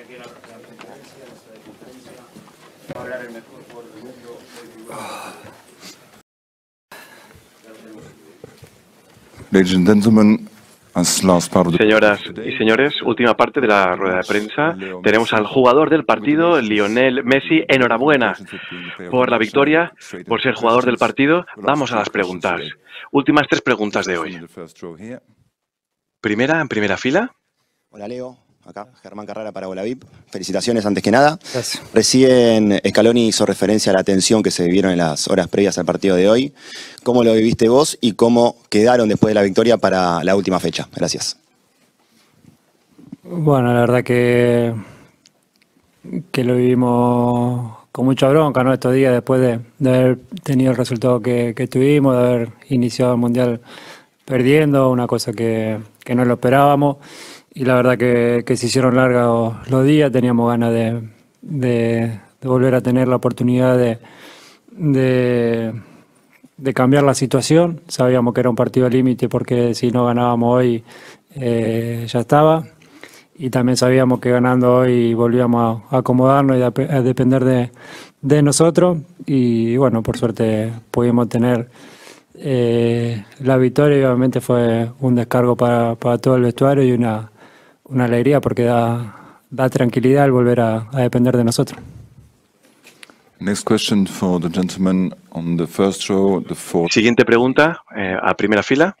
Está aquí la conferencia, va a hablar el mejor jugador del mundo hoy. Ladies and gentlemen, señoras y señores, última parte de la rueda de prensa. Tenemos al jugador del partido, Lionel Messi. Enhorabuena por la victoria, por ser jugador del partido. Vamos a las preguntas. Últimas tres preguntas de hoy. Primera, en primera fila. Hola, Leo. Acá, Germán Carrera para Bolavip. Felicitaciones antes que nada. Gracias. Recién Scaloni hizo referencia a la tensión que se vivieron en las horas previas al partido de hoy. ¿Cómo lo viviste vos y cómo quedaron después de la victoria para la última fecha? Gracias. Bueno, la verdad que lo vivimos con mucha bronca, ¿no? Estos días después de haber tenido el resultado que tuvimos, de haber iniciado el Mundial perdiendo, una cosa que no lo esperábamos. Y la verdad que se hicieron largos los días, teníamos ganas de volver a tener la oportunidad de cambiar la situación. Sabíamos que era un partido límite porque si no ganábamos hoy ya estaba. Y también sabíamos que ganando hoy volvíamos a acomodarnos y a depender de nosotros. Y bueno, por suerte pudimos tener la victoria y obviamente fue un descargo para todo el vestuario y una alegría porque da tranquilidad al volver a depender de nosotros. Siguiente pregunta, a primera fila.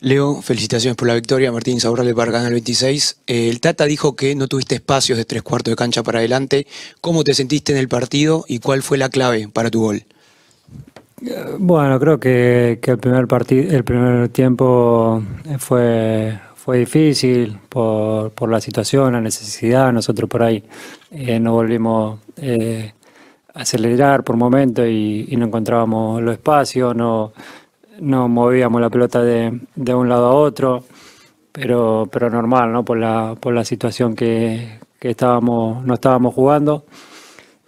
Leo, felicitaciones por la victoria. Martín Zabral para Canal 26. El Tata dijo que no tuviste espacios de 3/4 de cancha para adelante. ¿Cómo te sentiste en el partido y cuál fue la clave para tu gol? Bueno, creo que el primer tiempo fue difícil por la situación, la necesidad. Nosotros por ahí nos volvimos a acelerar por momentos y no encontrábamos los espacios, no movíamos la pelota de un lado a otro, pero normal, ¿no? Por la situación que no estábamos jugando.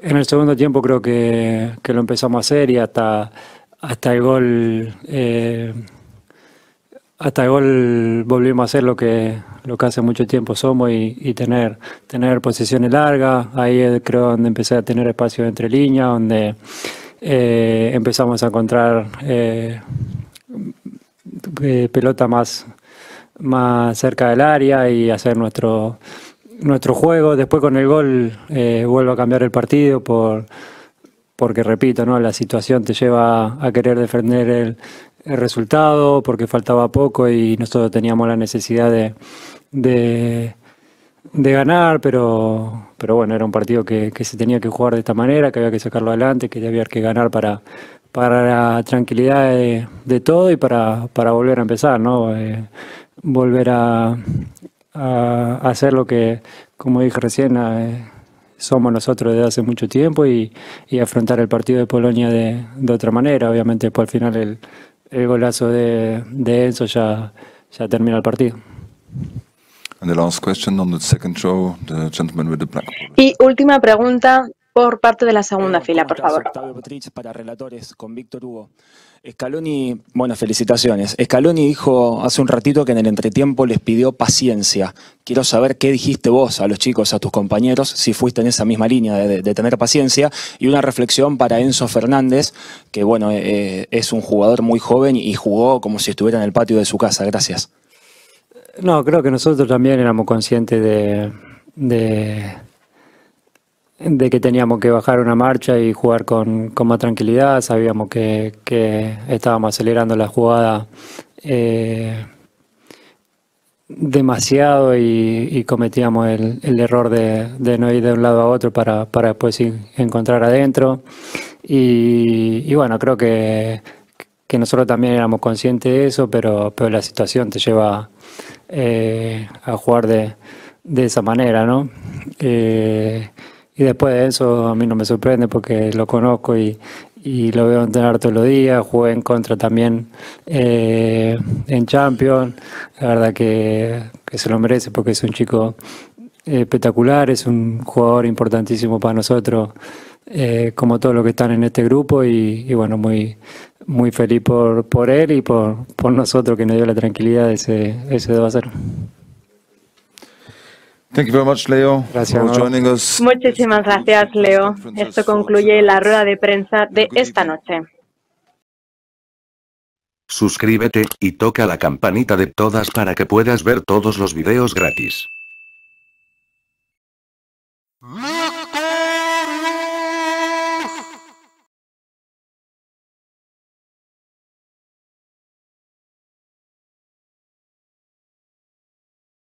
En el segundo tiempo creo que lo empezamos a hacer y hasta el gol volvimos a hacer lo que hace mucho tiempo somos y tener posesiones largas. Ahí creo donde empecé a tener espacio entre líneas, donde empezamos a encontrar pelota más cerca del área y hacer nuestro juego. Después con el gol vuelvo a cambiar el partido porque repito, ¿no? La situación te lleva a querer defender el resultado porque faltaba poco y nosotros teníamos la necesidad de ganar, pero bueno, era un partido que se tenía que jugar de esta manera, que había que sacarlo adelante, que había que ganar para la tranquilidad de todo y para volver a empezar, ¿no? Volver a hacer lo que, como dije recién, somos nosotros desde hace mucho tiempo y afrontar el partido de Polonia de otra manera. Obviamente después al final el golazo de Enzo ya termina el partido. Y última pregunta por parte de la segunda fila, por favor. Octavio Petrich para Relatores con Víctor Hugo. Scaloni, bueno, felicitaciones. Scaloni dijo hace un ratito que en el entretiempo les pidió paciencia. Quiero saber qué dijiste vos a los chicos, a tus compañeros, si fuiste en esa misma línea de tener paciencia. Y una reflexión para Enzo Fernández, que bueno, es un jugador muy joven y jugó como si estuviera en el patio de su casa. Gracias. No, creo que nosotros también éramos conscientes de que teníamos que bajar una marcha y jugar con más tranquilidad. Sabíamos que estábamos acelerando la jugada demasiado y cometíamos el error de no ir de un lado a otro para después encontrar adentro. Y bueno, creo que nosotros también éramos conscientes de eso, pero la situación te lleva a jugar de esa manera, ¿no? Y después de eso a mí no me sorprende porque lo conozco y lo veo entrenar todos los días. Jugué en contra también en Champions. La verdad que se lo merece porque es un chico espectacular, es un jugador importantísimo para nosotros, como todos los que están en este grupo y bueno, muy feliz por él y por nosotros que nos dio la tranquilidad de ese 2-0. Thank you very much, Leo. Gracias for joining us. Muchísimas gracias, Leo. Esto concluye la rueda de prensa de esta noche. Suscríbete y toca la campanita de todas para que puedas ver todos los videos gratis.